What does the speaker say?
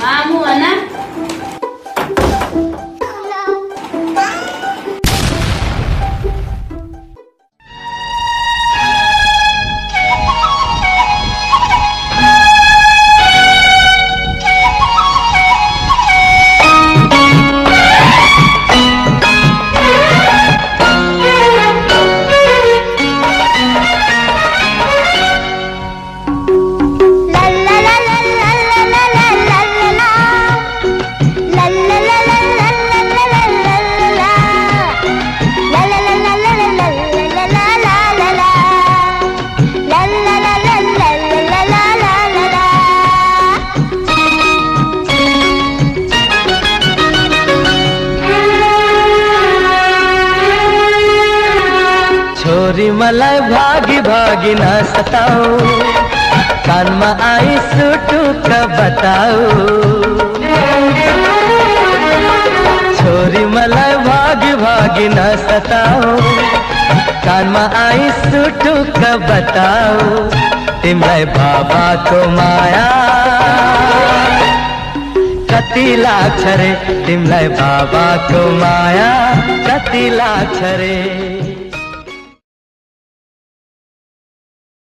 मामू अना छोरी मलाई भागी भागी ना सताओ, कान में आई सुटू का बताओ। छोरी मलाई भागी भागी ना सताओ, कान में आई सुटू का बताओ। तिमलाई बाबा को माया कति लाग्छ रे, तिमलाई बाबा को माया कति लाग्छ रे।